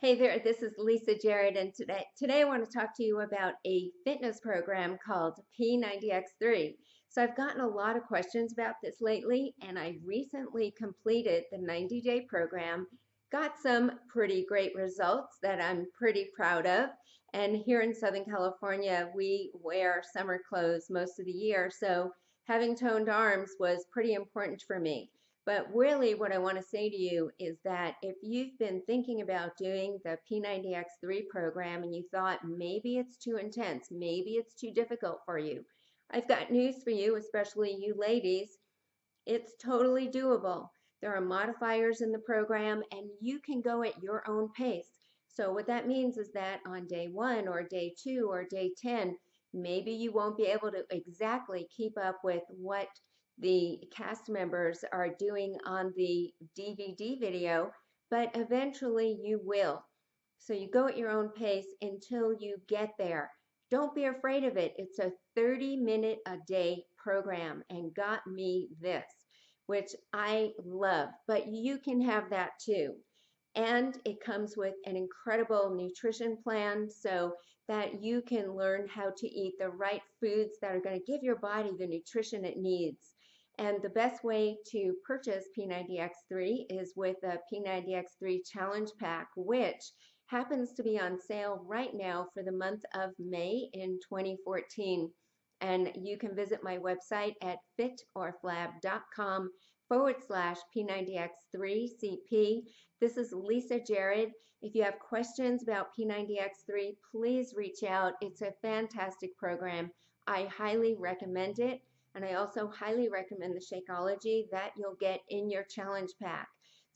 Hey there, this is Lisa Jarrett, and today I want to talk to you about a fitness program called P90X3. So I've gotten a lot of questions about this lately, and I recently completed the 90-day program, got some pretty great results that I'm pretty proud of. And here in Southern California, we wear summer clothes most of the year, so having toned arms was pretty important for me. But really what I want to say to you is that if you've been thinking about doing the P90X3 program and you thought maybe it's too intense, maybe it's too difficult for you, I've got news for you, especially you ladies. It's totally doable. There are modifiers in the program and you can go at your own pace. So what that means is that on day 1 or day 2 or day 10, maybe you won't be able to exactly keep up with what the cast members are doing on the DVD video, but eventually you will. So you go at your own pace until you get there. Don't be afraid of it. It's a 30-minute-a-day program and got me this, which I love, but you can have that too. And it comes with an incredible nutrition plan so that you can learn how to eat the right foods that are going to give your body the nutrition it needs. And the best way to purchase P90X3 is with a P90X3 Challenge Pack, which happens to be on sale right now for the month of May in 2014. And you can visit my website at fitorflab.com/P90X3CP. This is Lisa Jarrett. If you have questions about P90X3, please reach out. It's a fantastic program. I highly recommend it. And I also highly recommend the Shakeology that you'll get in your challenge pack.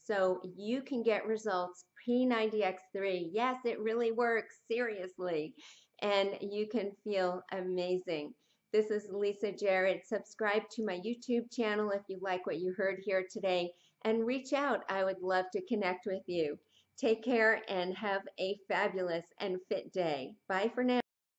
So you can get results P90X3. Yes, it really works, seriously. And you can feel amazing. This is Lisa Jarrett. Subscribe to my YouTube channel if you like what you heard here today, and reach out. I would love to connect with you. Take care and have a fabulous and fit day. Bye for now.